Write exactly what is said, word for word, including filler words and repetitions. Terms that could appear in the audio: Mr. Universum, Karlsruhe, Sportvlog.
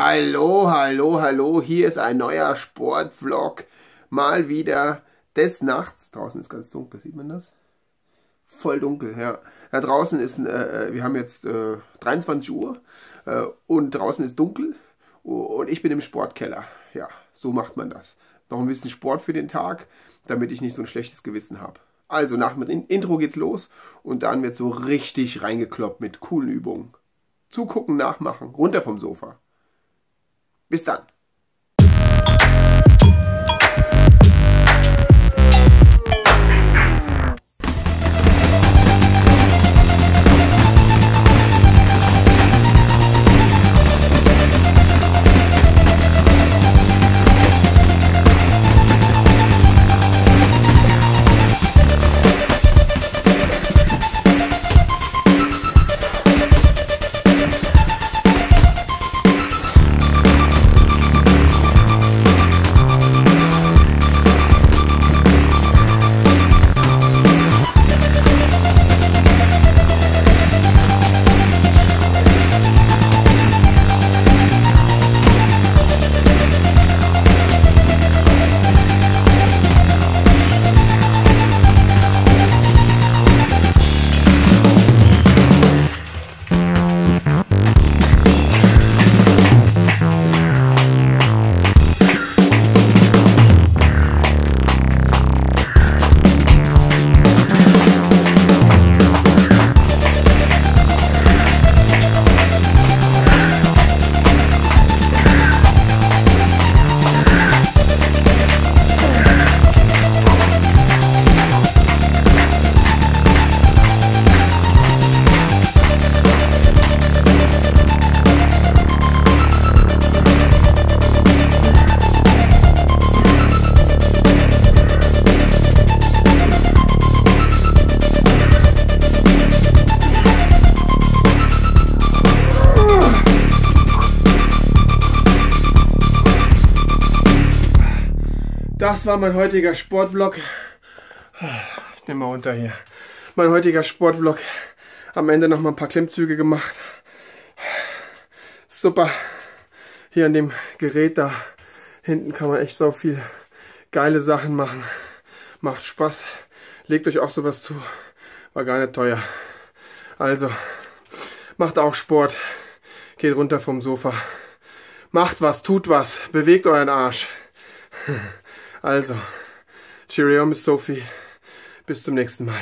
Hallo, hallo, hallo, hier ist ein neuer Sportvlog, mal wieder des Nachts. Draußen ist ganz dunkel, sieht man das? Voll dunkel, ja. Da draußen ist, äh, wir haben jetzt äh, dreiundzwanzig Uhr äh, und draußen ist dunkel und ich bin im Sportkeller. Ja, so macht man das. Noch ein bisschen Sport für den Tag, damit ich nicht so ein schlechtes Gewissen habe. Also nach dem Intro geht's los und dann wird so richtig reingekloppt mit coolen Übungen. Zugucken, nachmachen, runter vom Sofa. Bis dann. Das war mein heutiger Sportvlog. Ich nehme mal runter hier. Mein heutiger Sportvlog. Am Ende noch mal ein paar Klimmzüge gemacht. Super. Hier an dem Gerät da hinten kann man echt so viel geile Sachen machen. Macht Spaß. Legt euch auch sowas zu. War gar nicht teuer. Also, macht auch Sport. Geht runter vom Sofa. Macht was, tut was. Bewegt euren Arsch. Also, Cheerio, Miss Sophie, bis zum nächsten Mal.